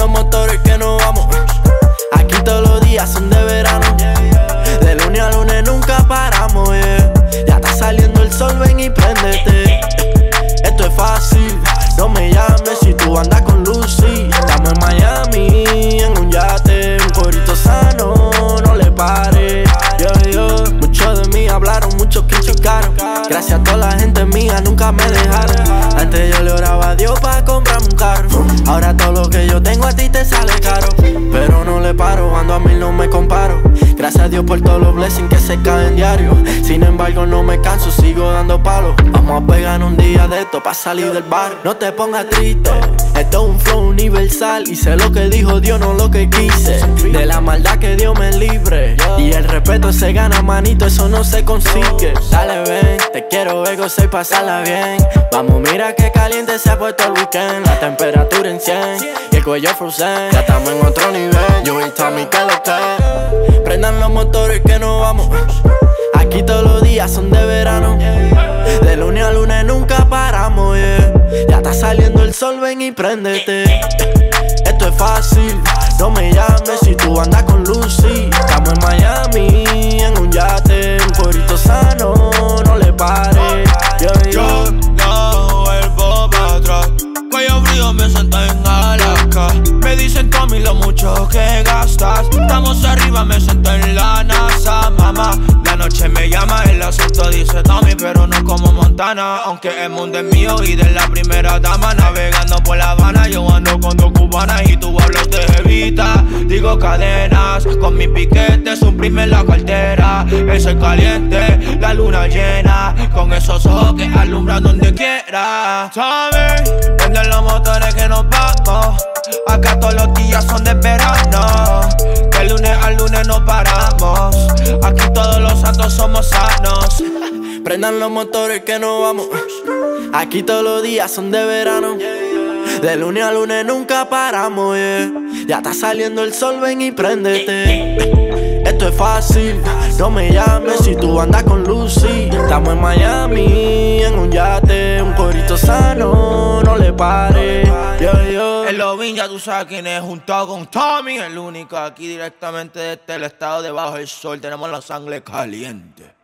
Los motores que nos vamos. Aquí todos los días son de verano. De lunes a lunes nunca paramos, yeah. Ya está saliendo el sol, ven y préndete. Esto es fácil, no me llames si tú andas con Lucy. Estamos en Miami, en un yate, un corito sano, no le pare, yeah, yeah. Muchos de mí hablaron, muchos que chocaron. Gracias a toda la gente mía, nunca me dejaron. Antes yo le oraba a Dios pa' comprarme un carro. Ahora todo lo que yo tengo a ti te sale caro. Pero no le paro, ando a mí, no me comparo. Gracias a Dios por todos los blessings que se caen diario. Sin embargo no me canso, sigo dando palos. Vamos a pegar un día de esto pa' salir del bar. No te pongas triste, esto es un flow universal. Hice lo que dijo Dios, no lo que quise. De la maldad que Dios me libre. Y el respeto se gana, manito, eso no se consigue. Dale, ven, te quiero ver gozar y pasarla bien. Vamos, mira que caliente se ha puesto el weekend. La temperatura en 100 y el cuello frozen. Ya estamos en otro nivel, yo y Tommy que lo ten. Prendan los motores que nos vamos. Aquí todos los días son de verano. De lunes a lunes nunca paramos, yeah. Ya está saliendo el sol, ven y préndete. Esto es fácil, no me llames si tú andas con Lucy. Estamos en Miami, en un yate, un corito sano, no le pare, yeah, yeah. Yo no vuelvo para atrás. Cuello frío me siento en Alaska. Me dicen Tommy lo mucho que gastas. Estamos arriba, me siento en la NASA, mamá. La noche me llama, el asunto dice Tommy, pero no como Montana. Aunque el mundo es mío y de la primera dama. Navegando por La Habana, yo ando con dos cubanas y tú hablas de jevita. Digo cadenas, con mis piquetes suprime la cartera. El sol caliente, la luna llena, con esos ojos que alumbran donde quiera. ¿Sabes? Prenden los motores que nos vamos. Acá todos los días son de verano. De lunes a lunes no paramos. Aquí todos los santos somos sanos. Prendan los motores que nos vamos. Aquí todos los días son de verano. De lunes a lunes nunca paramos, yeah. Ya está saliendo el sol, ven y préndete. Esto es fácil, no me llames si tú andas con Lucy. Estamos en Miami, en un yate, un corito sano, no le pare, yeah, yeah. El Lovin' ya tú sabes quién es, juntado con Tommy. El único aquí directamente desde el estado de bajo el sol. Tenemos la sangre caliente.